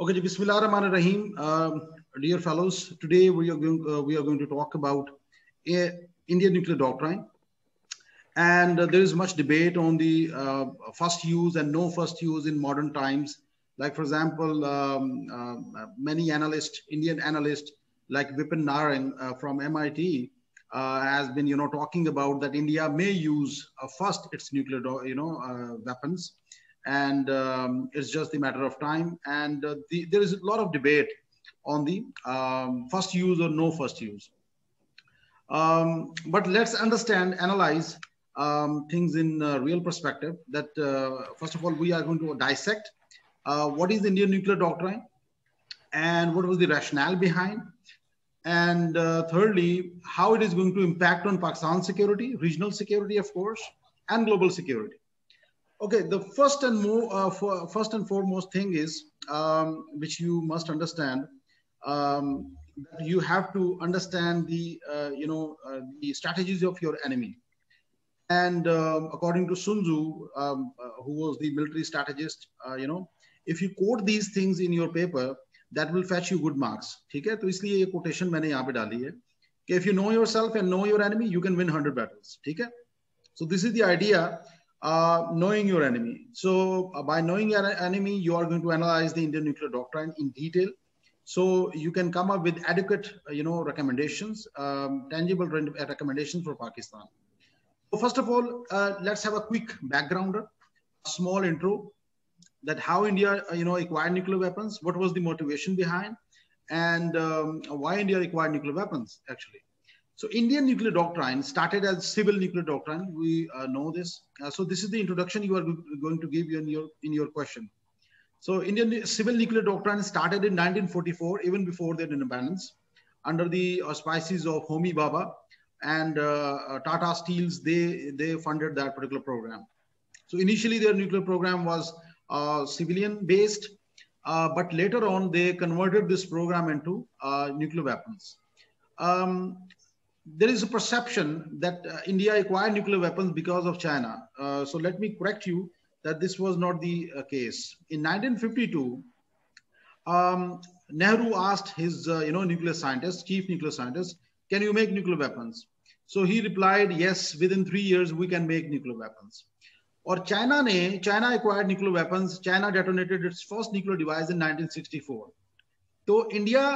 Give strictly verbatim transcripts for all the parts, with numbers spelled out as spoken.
Okay, Bismillahirrahmanirrahim. Um, dear fellows, today we are going, uh, we are going to talk about uh, Indian nuclear doctrine. And uh, there is much debate on the uh, first use and no first use in modern times. Like for example, um, uh, many analysts, Indian analysts like Vipin Naren uh, from M I T uh, has been, you know, talking about that India may use uh, first its nuclear, you know, uh, weapons. And um, it's just a matter of time. And uh, the, there is a lot of debate on the um, first use or no first use. Um, but let's understand, analyze um, things in uh, real perspective. That uh, first of all, we are going to dissect uh, what is Indian nuclear doctrine and what was the rationale behind. And uh, thirdly, how it is going to impact on Pakistan's security, regional security, of course, and global security. Okay, the first and more uh, for, first and foremost thing is um, which you must understand. Um, that you have to understand the uh, you know uh, the strategies of your enemy. And um, according to Sun Tzu, um, uh, who was the military strategist, uh, you know, if you quote these things in your paper, that will fetch you good marks. Okay, so इसलिए ये quotation मैंने यहाँ पे डाली है कि if you know yourself and know your enemy, you can win one hundred battles. Okay, so this is the idea. Uh, knowing your enemy. So uh, by knowing your enemy, you are going to analyze the Indian nuclear doctrine in detail. So you can come up with adequate, uh, you know, recommendations, um, tangible recommendations for Pakistan. So first of all, uh, let's have a quick backgrounder, small intro that how India, uh, you know, acquired nuclear weapons, what was the motivation behind, and um, why India acquired nuclear weapons actually. So Indian nuclear doctrine started as civil nuclear doctrine. We uh, know this. Uh, so this is the introduction you are going to give in your, in your question. So Indian civil nuclear doctrine started in nineteen forty-four, even before their independence, under the auspices of Homi Baba and uh, uh, Tata Steels. They, they funded that particular program. So initially their nuclear program was uh, civilian based, uh, but later on they converted this program into uh, nuclear weapons. Um, There is a perception that uh, India acquired nuclear weapons because of China. Uh, so let me correct you that this was not the uh, case. In nineteen fifty-two, um, Nehru asked his uh, you know, nuclear scientist, chief nuclear scientist, can you make nuclear weapons? So he replied, yes, within three years, we can make nuclear weapons. Or China, ne, China acquired nuclear weapons. China detonated its first nuclear device in nineteen sixty-four. So India,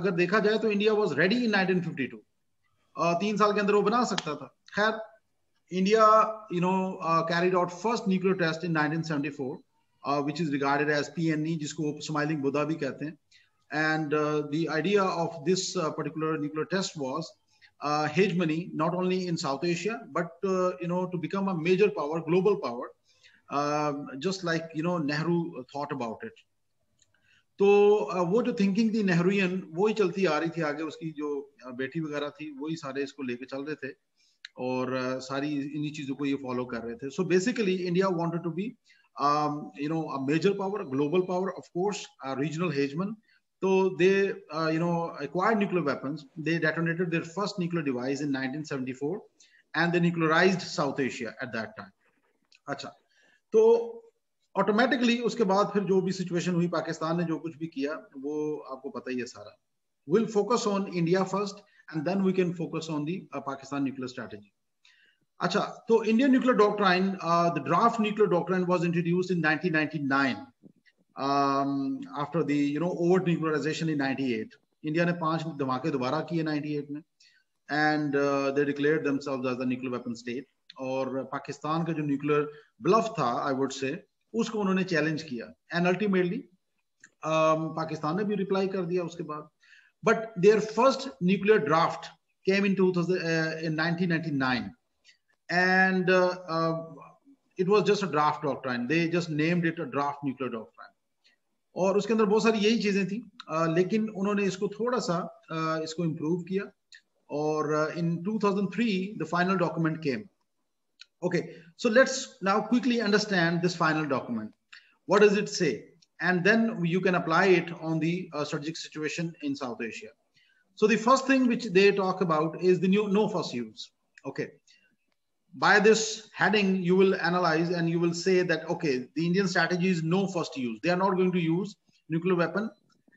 agar dekha jaye, to India was ready in nineteen fifty-two. Uh, तीन साल के अंदर वो बना सकता था. खैर, India, you know, uh, carried out first nuclear test in nineteen seventy-four, uh, which is regarded as P N E, जिसको smiling Buddha भी कहते हैं. And uh, the idea of this uh, particular nuclear test was uh, hegemony, not only in South Asia, but uh, you know, to become a major power, global power, uh, just like, you know, Nehru thought about it. तो वो जो thinking थी नेहरूयन वो ही चलती आ रही थी आगे. उसकी जो बेटी वगैरह थी वो ही सारे इसको लेके चल रहे थे और सारी इन्हीं चीजों को ये फॉलो कर रहे थे. So basically India wanted to be you know a major power, global power, of course regional hegemon. तो they you know acquired nuclear weapons. They detonated their first nuclear device in nineteen seventy four and they nuclearized South Asia at that time. अच्छा, तो automatically उसके बाद फिर जो भी situation हुई, पाकिस्तान ने जो कुछ भी किया वो आपको पता ही है सारा. Will focus on India first and then we can focus on the Pakistan nuclear strategy. अच्छा, तो Indian nuclear doctrine, the draft nuclear doctrine was introduced in nineteen ninety nine after the you know overt nuclearization in ninety eight. India ने पांच धमाके दोबारा किए ninety eight में and they declared themselves as the nuclear weapon state. और पाकिस्तान का जो nuclear bulb था आई वुड से, उसको उन्होंने चैलेंज किया एंड अल्टीमेटली पाकिस्तान ने भी रिप्लाई कर दिया उसके बाद. But their first nuclear draft came in nineteen ninety nine and it was just a draft doctrine. They just named it a draft nuclear doctrine और उसके अंदर बहुत सारी यही चीजें थी. uh, लेकिन उन्होंने इसको थोड़ा सा uh, इसको इम्प्रूव किया और in two thousand three the final document came. Okay, so let's now quickly understand this final document. What does it say? And then you can apply it on the uh, strategic situation in South Asia. So the first thing which they talk about is the new no first use. Okay, by this heading, you will analyze and you will say that, okay, the Indian strategy is no first use. They are not going to use nuclear weapon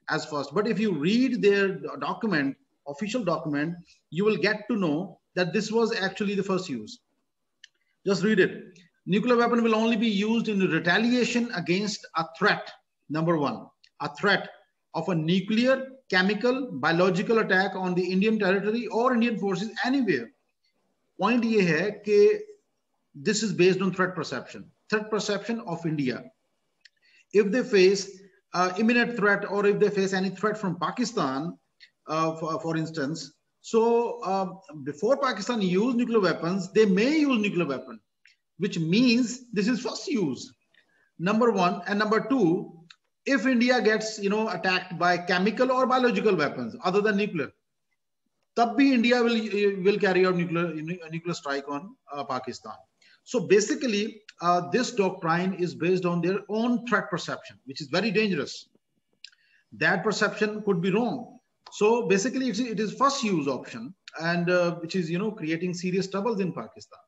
as first. But if you read their document, official document, you will get to know that this was actually the first use. Just read it. Nuclear weapon will only be used in retaliation against a threat. Number one, a threat of a nuclear, chemical, biological attack on the Indian territory or Indian forces anywhere. Point ye hai ke this is based on threat perception, threat perception of India. If they face uh, imminent threat or if they face any threat from Pakistan, uh, for, for instance, so uh, before Pakistan used nuclear weapons, they may use nuclear weapon, which means this is first use, number one. And number two, if India gets, you know, attacked by chemical or biological weapons other than nuclear, tab bhi India will, will carry out nuclear, nuclear strike on uh, Pakistan. So basically, uh, this doctrine is based on their own threat perception, which is very dangerous. That perception could be wrong. So basically, it's, it is first use option, and uh, which is, you know, creating serious troubles in Pakistan,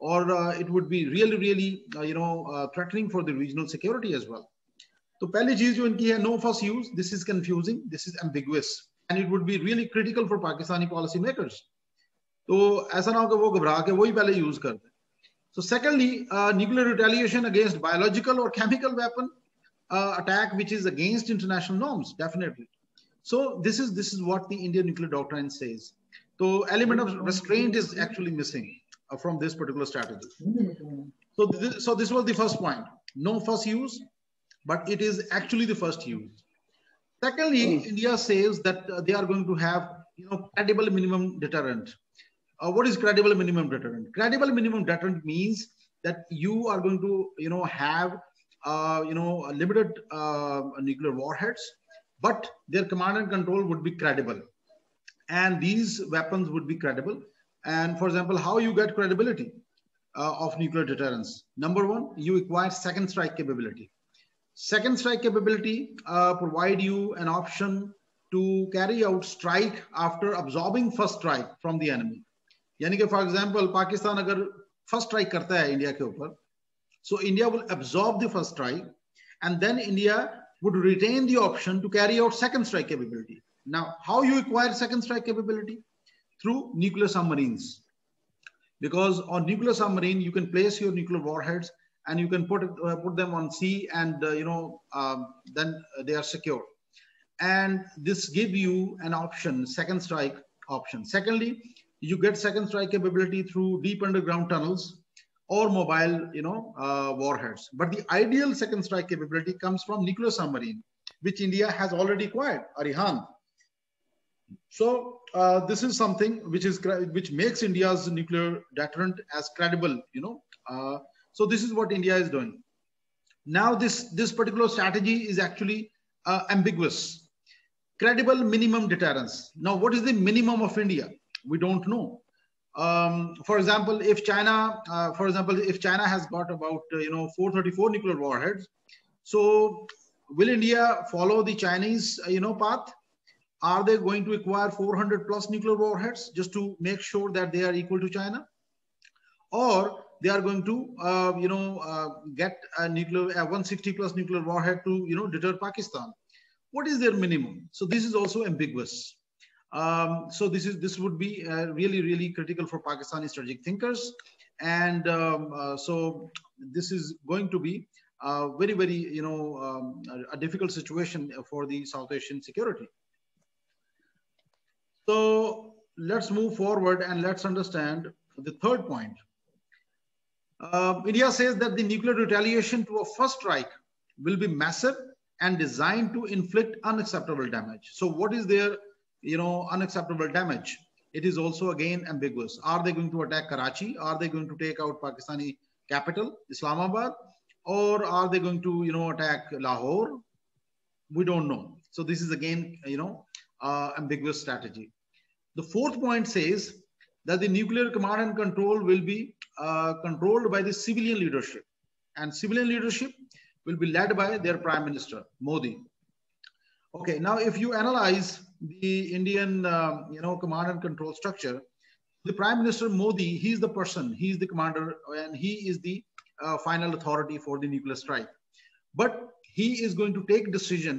or uh, it would be really, really, uh, you know, uh, threatening for the regional security as well. So पहली चीज जो इनकी है, no first use. This is confusing. This is ambiguous, and it would be really critical for Pakistani policy makers. तो ऐसा ना हो कि वो घबरा के वही पहले use कर दें. So secondly, uh, nuclear retaliation against biological or chemical weapon uh, attack, which is against international norms, definitely. So this is this is what the Indian nuclear doctrine says. So element of restraint is actually missing uh, from this particular strategy. So this, so this was the first point. No first use, but it is actually the first use. Secondly, mm. India says that uh, they are going to have, you know, credible minimum deterrent. Uh, what is credible minimum deterrent? Credible minimum deterrent means that you are going to, you know, have, uh, you know, limited uh, nuclear warheads, but their command and control would be credible, and these weapons would be credible. And for example, how you get credibility uh, of nuclear deterrence? Number one, you acquire second strike capability. Second strike capability uh, provide you an option to carry out strike after absorbing first strike from the enemy. यानी कि for example, Pakistan अगर first strike करता है India के ऊपर, so India will absorb the first strike, and then India would retain the option to carry out second strike capability. Now, how you acquire second strike capability? Through nuclear submarines. Because on nuclear submarine, you can place your nuclear warheads and you can put, uh, put them on sea, and uh, you know, um, then they are secure. And this gives you an option, second strike option. Secondly, you get second strike capability through deep underground tunnels or mobile, you know, uh, warheads. But the ideal second strike capability comes from nuclear submarine, which India has already acquired, Arihant. So uh, this is something which is which makes India's nuclear deterrent as credible, you know. Uh, so this is what India is doing. Now this this particular strategy is actually uh, ambiguous. Credible minimum deterrence. Now what is the minimum of India? We don't know. Um, for example, if China, uh, for example, if China has got about uh, you know four thirty-four nuclear warheads, so will India follow the Chinese uh, you know path? Are they going to acquire four hundred plus nuclear warheads just to make sure that they are equal to China, or they are going to uh, you know uh, get a nuclear uh, one sixty plus nuclear warhead to you know deter Pakistan? What is their minimum? So this is also ambiguous. Um, so this is this would be uh, really really critical for Pakistani strategic thinkers, and um, uh, so this is going to be uh, very very you know um, a, a difficult situation for the South Asian security. So let's move forward and let's understand the third point. Uh, India says that the nuclear retaliation to a first strike will be massive and designed to inflict unacceptable damage. So what is their you know, unacceptable damage? It is also again ambiguous. Are they going to attack Karachi? Are they going to take out Pakistani capital, Islamabad? Or are they going to, you know, attack Lahore? We don't know. So this is again, you know, uh, ambiguous strategy. The fourth point says that the nuclear command and control will be uh, controlled by the civilian leadership, and civilian leadership will be led by their Prime Minister, Modi. Okay, now if you analyze the Indian, uh, you know, command and control structure, the Prime Minister Modi, he is the person, he is the commander, and he is the uh, final authority for the nuclear strike. But he is going to take decision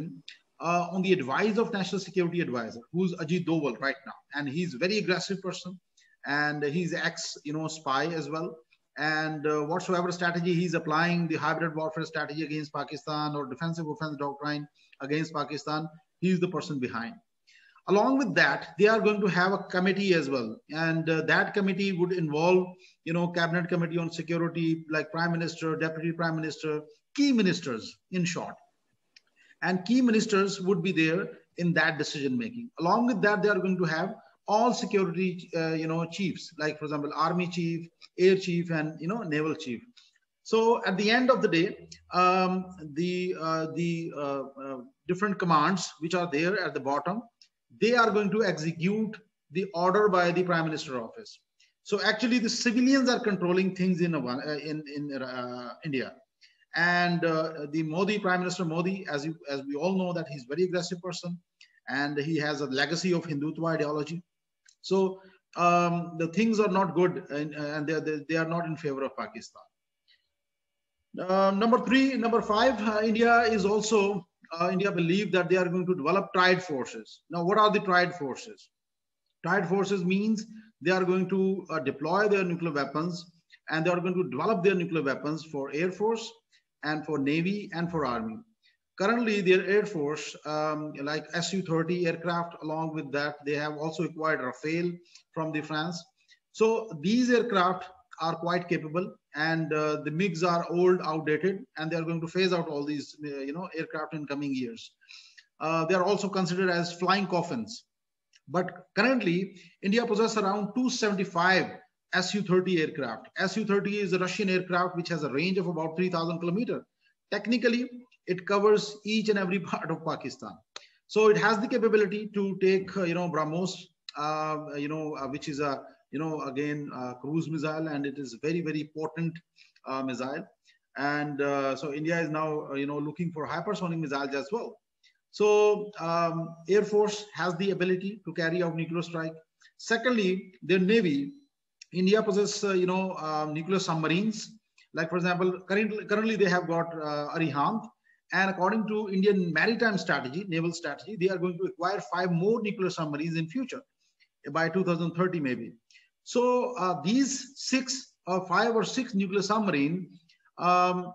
uh, on the advice of National Security Advisor, who's Ajit Doval right now. And he's a very aggressive person. And he's ex, you know, spy as well. And uh, whatsoever strategy he's applying, the hybrid warfare strategy against Pakistan or defensive offense doctrine against Pakistan, he's the person behind. Along with that, they are going to have a committee as well. And uh, that committee would involve, you know, cabinet committee on security, like prime minister, deputy prime minister, key ministers in short. And key ministers would be there in that decision making. Along with that, they are going to have all security, uh, you know, chiefs, like for example, army chief, air chief, and, you know, naval chief. So at the end of the day, um, the, uh, the uh, uh, different commands which are there at the bottom, they are going to execute the order by the Prime Minister's office. So actually the civilians are controlling things in, uh, in, in uh, India. And uh, the Modi, Prime Minister Modi, as, you, as we all know that he's a very aggressive person and he has a legacy of Hindutva ideology. So um, the things are not good and, and they, they are not in favor of Pakistan. Uh, number three, number five, uh, India is also, uh, India believe that they are going to develop triad forces. Now, what are the triad forces? Triad forces means they are going to uh, deploy their nuclear weapons and they are going to develop their nuclear weapons for Air Force and for Navy and for Army. Currently, their Air Force, um, like S U thirty aircraft, along with that, they have also acquired Rafale from the France. So these aircraft are quite capable, and uh, the MiGs are old, outdated, and they are going to phase out all these, you know, aircraft in coming years. Uh, they are also considered as flying coffins. But currently, India possesses around two seventy-five S U thirty aircraft. S U thirty is a Russian aircraft which has a range of about three thousand kilometers. Technically, it covers each and every part of Pakistan. So it has the capability to take, uh, you know, BrahMos, uh, you know, uh, which is a, you know, again, uh, cruise missile, and it is very, very potent uh, missile. And uh, so India is now, uh, you know, looking for hypersonic missiles as well. So um, Air Force has the ability to carry out nuclear strike. Secondly, their Navy, India possesses, uh, you know, uh, nuclear submarines. Like for example, currently, currently they have got uh, Arihant. And according to Indian maritime strategy, naval strategy, they are going to acquire five more nuclear submarines in future by two thousand thirty maybe. So uh, these six or five or six nuclear submarine, um,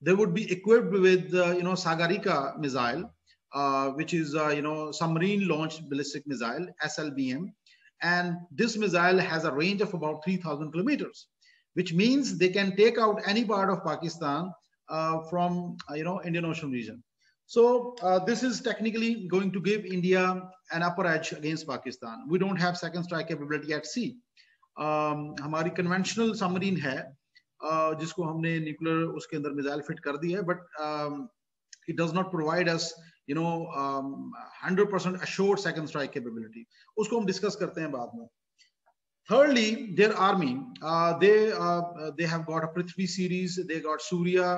they would be equipped with, uh, you know, Sagarika missile, uh, which is, uh, you know, submarine launched ballistic missile, S L B M. And this missile has a range of about three thousand kilometers, which means they can take out any part of Pakistan Uh, from, uh, you know, Indian Ocean region. So uh, this is technically going to give India an upper edge against Pakistan. We don't have second strike capability at sea. Um, हमारी conventional submarine है, uh, जिसको हमने nuclear उसके अंदर missile fit कर दी है, but um, it does not provide us, you know, um, one hundred percent assured second strike capability. उसको हम discuss करते हैं बाद में. Thirdly, their army, uh, they uh, they have got a Prithvi series, they got Surya,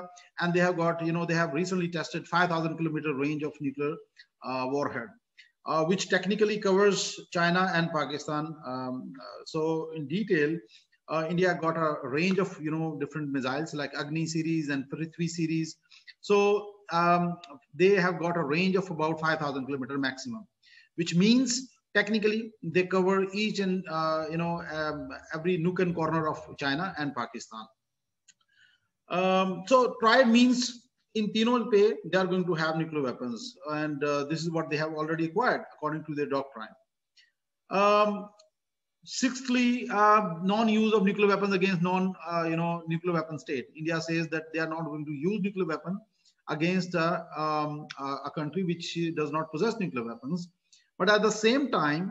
and they have got, you know, they have recently tested five thousand kilometer range of nuclear uh, warhead, uh, which technically covers China and Pakistan. Um, uh, so in detail, uh, India got a range of, you know, different missiles like Agni series and Prithvi series. So um, they have got a range of about five thousand kilometer maximum, which means technically, they cover each and uh, you know um, every nook and corner of China and Pakistan. Um, so triad means in Tino Pay, they are going to have nuclear weapons, and uh, this is what they have already acquired according to their doctrine. Um, sixthly, uh, non-use of nuclear weapons against non uh, you know nuclear weapon state. India says that they are not going to use nuclear weapon against uh, um, a country which does not possess nuclear weapons. But at the same time,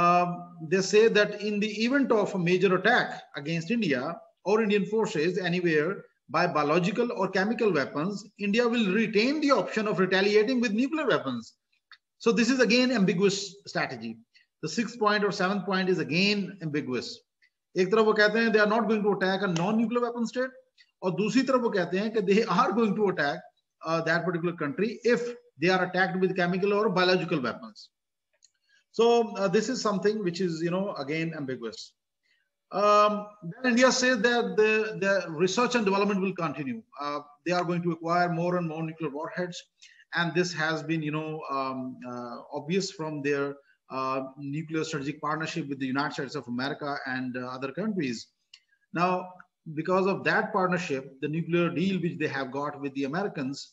uh, they say that in the event of a major attack against India or Indian forces anywhere by biological or chemical weapons, India will retain the option of retaliating with nuclear weapons. So this is again ambiguous strategy. The sixth point or seventh point is again ambiguous. Ek taraf wo kehte hain they are not going to attack a non-nuclear weapon state, aur dusri taraf wo kehte hain ki they are going to attack uh, that particular country if they are attacked with chemical or biological weapons. So uh, this is something which is, you know, again ambiguous. Um, then India says that the, the research and development will continue. Uh, they are going to acquire more and more nuclear warheads. And this has been, you know, um, uh, obvious from their uh, nuclear strategic partnership with the United States of America and uh, other countries. Now, because of that partnership, the nuclear deal which they have got with the Americans,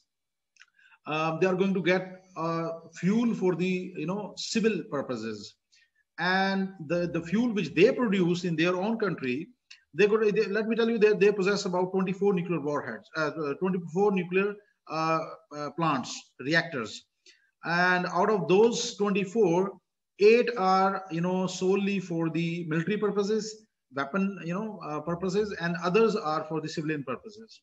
um, they are going to get uh, fuel for the, you know, civil purposes. And the, the fuel which they produce in their own country, they could, they, let me tell you, they, they possess about twenty-four nuclear warheads, uh, twenty-four nuclear uh, uh, plants, reactors. And out of those twenty-four, eight are, you know, solely for the military purposes, weapon, you know, uh, purposes, and others are for the civilian purposes.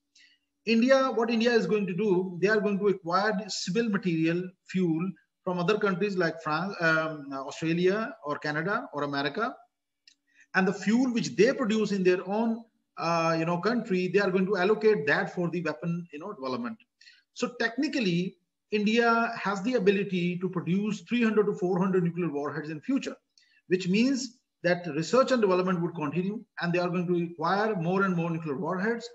India, what India is going to do, they are going to acquire civil material, fuel, from other countries like France, um, Australia, or Canada, or America, and the fuel which they produce in their own, uh, you know, country, they are going to allocate that for the weapon, you know, development. So technically, India has the ability to produce three hundred to four hundred nuclear warheads in future, which means that research and development would continue, and they are going to acquire more and more nuclear warheads,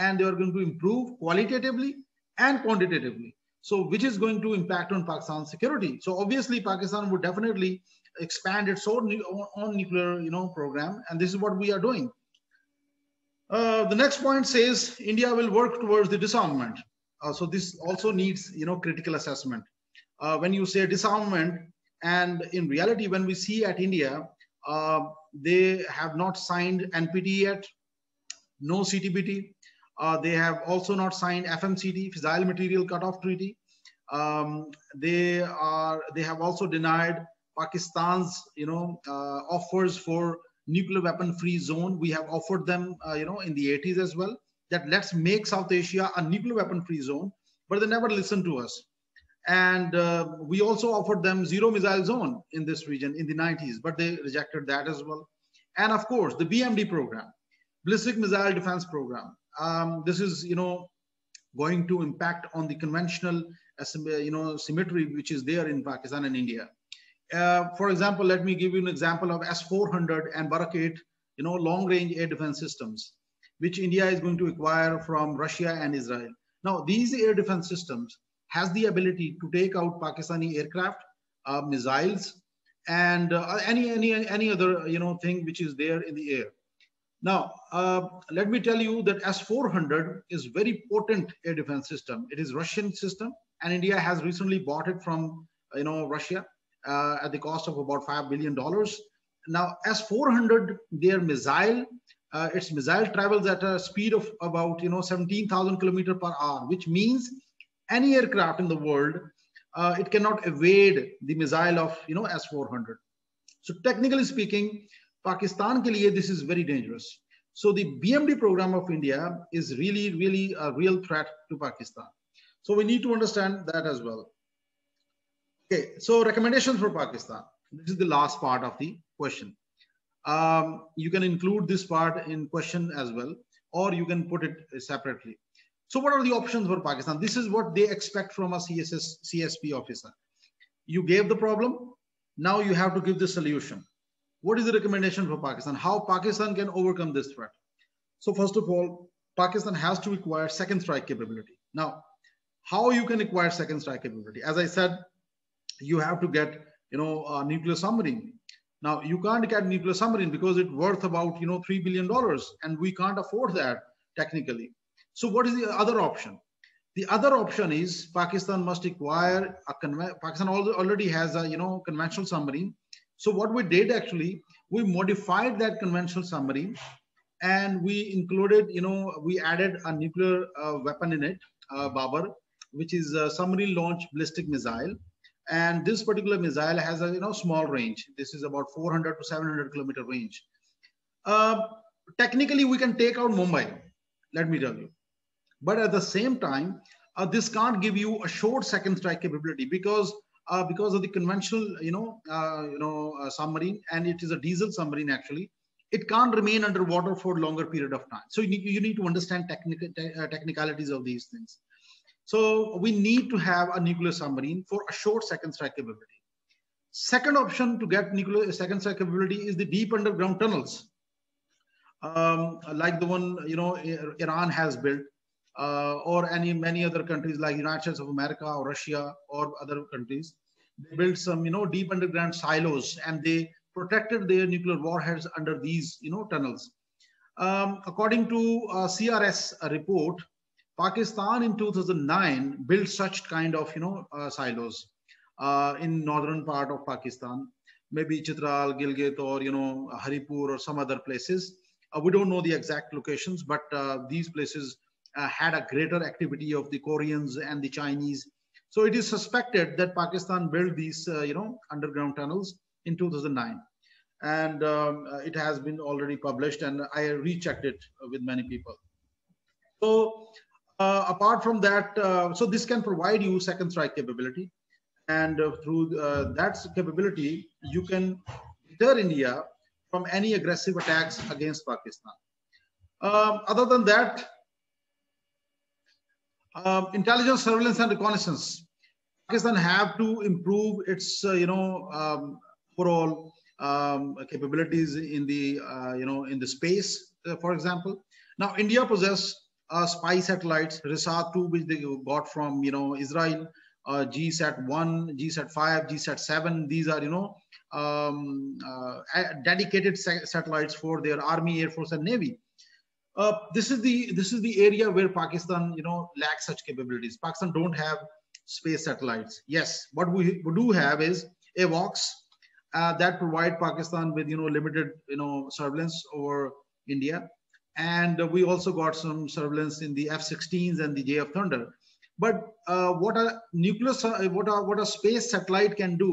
and they are going to improve qualitatively and quantitatively. So which is going to impact on Pakistan's security. So obviously Pakistan would definitely expand its own, own nuclear, you know, program. And this is what we are doing. Uh, the next point says India will work towards the disarmament. Uh, so this also needs, you know, critical assessment. Uh, when you say disarmament, and in reality, when we see at India, uh, they have not signed N P T yet, no C T B T. Uh, they have also not signed F M C T, Fissile Material Cutoff Treaty. Um, they are. They have also denied Pakistan's, you know, uh, offers for nuclear weapon-free zone. We have offered them, uh, you know, in the eighties as well, that let's make South Asia a nuclear weapon-free zone, but they never listened to us. And uh, we also offered them zero missile zone in this region in the nineties, but they rejected that as well. And of course, the B M D program, Ballistic Missile Defense Program. Um, this is, you know, going to impact on the conventional, you know, symmetry which is there in Pakistan and India. Uh, for example, let me give you an example of S four hundred and Barak eight, you know, long-range air defense systems, which India is going to acquire from Russia and Israel. Now, these air defense systems has the ability to take out Pakistani aircraft, uh, missiles, and uh, any any any other, you know, thing which is there in the air. Now, uh, let me tell you that S four hundred is very potent air defense system. It is Russian system, and India has recently bought it from, you know, Russia uh, at the cost of about five billion dollars. Now, S four hundred, their missile, uh, its missile travels at a speed of about, you know, seventeen thousand kilometer per hour, which means any aircraft in the world, uh, it cannot evade the missile of, you know, S four hundred. So technically speaking, Pakistan ke liye, this is very dangerous. So the B M D program of India is really, really a real threat to Pakistan. So we need to understand that as well. Okay, so recommendations for Pakistan. This is the last part of the question. Um, you can include this part in question as well, or you can put it separately. So what are the options for Pakistan? This is what they expect from a C S S, C S P officer. You gave the problem, now you have to give the solution. What is the recommendation for Pakistan? How Pakistan can overcome this threat? So first of all, Pakistan has to acquire second strike capability. Now, how you can acquire second strike capability? As I said, you have to get, you know, a nuclear submarine. Now, you can't get nuclear submarine because it's worth about, you know, three billion dollars, and we can't afford that technically. So what is the other option? The other option is Pakistan must acquire, a Pakistan already has a, you know, conventional submarine. So what we did actually, we modified that conventional submarine, and we included, you know, we added a nuclear uh, weapon in it, uh, Babar, which is a submarine launched ballistic missile. And this particular missile has a, you know, small range. This is about four hundred to seven hundred kilometer range. Uh, technically, we can take out Mumbai, let me tell you. But at the same time, uh, this can't give you a short second strike capability because Uh, because of the conventional, you know, uh, you know, uh, submarine, and it is a diesel submarine actually, it can't remain underwater for a longer period of time. So you need, you need to understand technical te uh, technicalities of these things. So we need to have a nuclear submarine for a short second strike capability. Second option to get nuclear second strike capability is the deep underground tunnels. um, like the one, you know, Iran has built, uh, or any many other countries like United States of America or Russia or other countries. They built some, you know, deep underground silos, and they protected their nuclear warheads under these, you know, tunnels. Um, according to a C R S report, Pakistan in two thousand nine built such kind of, you know, uh, silos uh, in northern part of Pakistan, maybe Chitral, Gilgit, or, you know, Haripur or some other places. Uh, we don't know the exact locations, but uh, these places uh, had a greater activity of the Koreans and the Chinese. So it is suspected that Pakistan built these, uh, you know, underground tunnels in two thousand nine. And um, it has been already published, and I rechecked it with many people. So uh, apart from that, uh, so this can provide you second strike capability. And uh, through uh, that capability, you can deter India from any aggressive attacks against Pakistan. Um, other than that, Uh, intelligence, surveillance, and reconnaissance. Pakistan have to improve its, uh, you know, um, overall um, capabilities in the, uh, you know, in the space, uh, for example. Now, India possess uh, spy satellites, RISAT two, which they got from, you know, Israel, uh, G SAT one, G SAT five, G SAT seven. These are, you know, um, uh, dedicated sa satellites for their army, air force, and navy. Uh, this is the this is the area where Pakistan, you know, lacks such capabilities. Pakistan don't have space satellites. Yes, what we, we do have is a Vox uh, that provide Pakistan with, you know, limited, you know, surveillance over India, and uh, we also got some surveillance in the F sixteens and the J F Thunder. But uh, what a nuclear what a what a space satellite can do,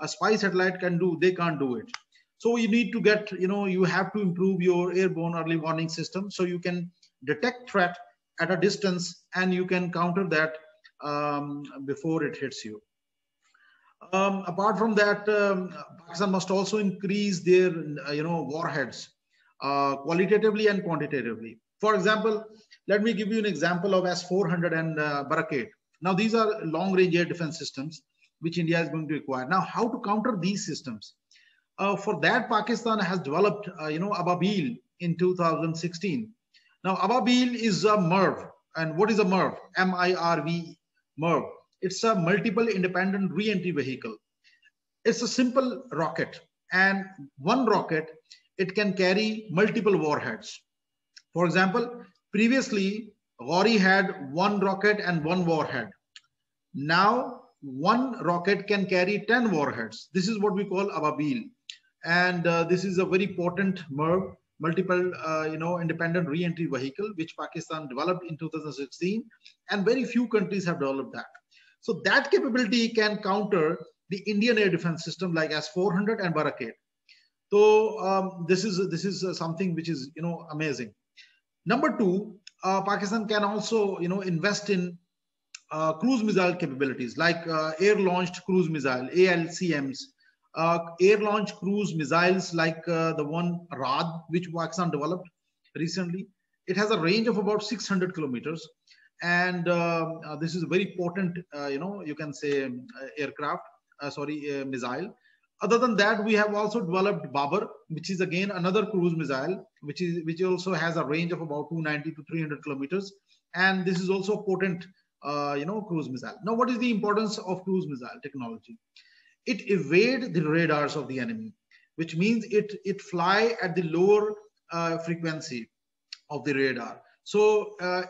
a spy satellite can do, they can't do it. So you need to get, you know, you have to improve your airborne early warning system so you can detect threat at a distance and you can counter that um, before it hits you. Um, apart from that, um, Pakistan must also increase their, uh, you know, warheads uh, qualitatively and quantitatively. For example, let me give you an example of S four hundred and uh, Barak eight. Now these are long-range air defense systems which India is going to acquire. Now how to counter these systems? Uh, for that, Pakistan has developed, uh, you know, Ababil in two thousand sixteen. Now, Ababil is a M I R V. And what is a M I R V? M I R V, M I R V. It's a multiple independent re-entry vehicle. It's a simple rocket. And one rocket, it can carry multiple warheads. For example, previously, Ghori had one rocket and one warhead. Now, one rocket can carry ten warheads. This is what we call Ababil. And uh, this is a very potent M I R V, multiple, uh, you know, independent re-entry vehicle, which Pakistan developed in two thousand sixteen, and very few countries have developed that. So that capability can counter the Indian air defense system like S four hundred and Barak eight. So um, this is this is something which is, you know, amazing. Number two, uh, Pakistan can also, you know, invest in uh, cruise missile capabilities like uh, air-launched cruise missile (A L C Ms). Uh, air-launched cruise missiles like uh, the one Rad, which Pakistan developed recently. It has a range of about six hundred kilometers, and uh, uh, this is a very potent, uh, you know, you can say um, aircraft, uh, sorry, uh, missile. Other than that, we have also developed Babar, which is again another cruise missile, which is which also has a range of about two ninety to three hundred kilometers, and this is also a potent, uh, you know, cruise missile. Now, what is the importance of cruise missile technology? It evades the radars of the enemy, which means it, it fly at the lower uh, frequency of the radar. So uh,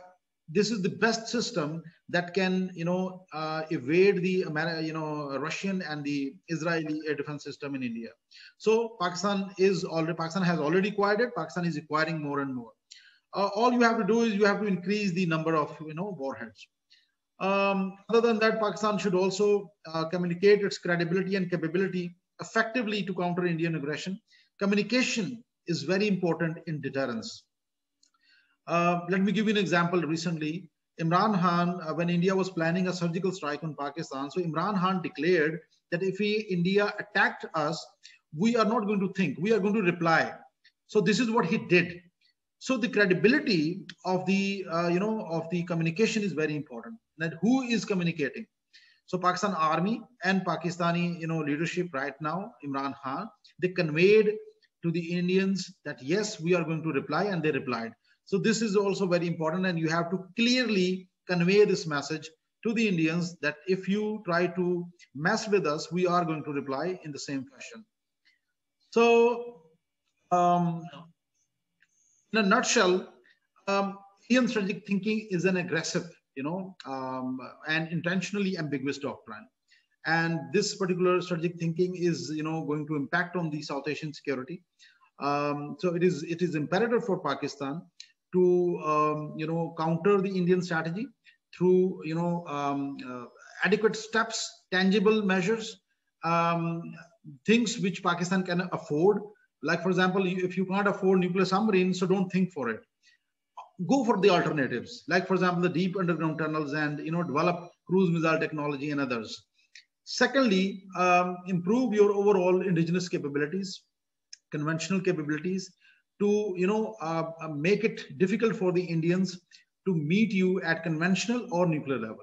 this is the best system that can, you know, uh, evade the, you know, Russian and the Israeli air defense system in India. So Pakistan is already, Pakistan has already acquired it. Pakistan is acquiring more and more. Uh, all you have to do is you have to increase the number of, you know, warheads. Um, other than that, Pakistan should also uh, communicate its credibility and capability effectively to counter Indian aggression. Communication is very important in deterrence. Uh, let me give you an example. Recently, Imran Khan, uh, when India was planning a surgical strike on Pakistan, so Imran Khan declared that if he, India attacked us, we are not going to think, we are going to reply. So this is what he did. So the credibility of the, uh, you know, of the communication is very important. That who is communicating? So Pakistan Army and Pakistani, you know, leadership right now, Imran Khan, they conveyed to the Indians that yes, we are going to reply, and they replied. So this is also very important, and you have to clearly convey this message to the Indians that if you try to mess with us, we are going to reply in the same fashion. So um, in a nutshell, um, Indian strategic thinking is an aggressive, you know, um, and intentionally ambiguous doctrine. And this particular strategic thinking is, you know, going to impact on the South Asian security. Um, so it is, it is imperative for Pakistan to, um, you know, counter the Indian strategy through, you know, um, uh, adequate steps, tangible measures, um, things which Pakistan can afford. Like, for example, if you can't afford nuclear submarines, so don't think for it. Go for the alternatives, like, for example, the deep underground tunnels and, you know, develop cruise missile technology and others. Secondly, um, improve your overall indigenous capabilities, conventional capabilities to, you know, uh, make it difficult for the Indians to meet you at conventional or nuclear level.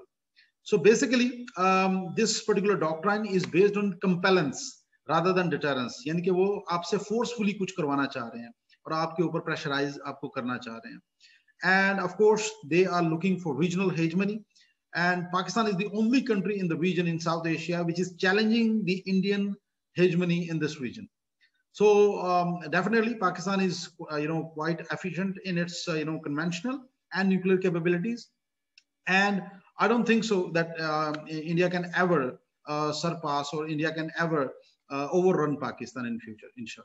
So basically, um, this particular doctrine is based on compellence rather than deterrence. यानी कि वो आपसे forcefully कुछ करवाना चाह रहे हैं और आपके ऊपर pressurize आपको करना चाह रहे हैं. And of course, they are looking for regional hegemony. And Pakistan is the only country in the region in South Asia which is challenging the Indian hegemony in this region. So um, definitely, Pakistan is uh, you know quite efficient in its uh, you know conventional and nuclear capabilities, and I don't think so that uh, India can ever uh, surpass or India can ever uh, overrun Pakistan in future, inshallah.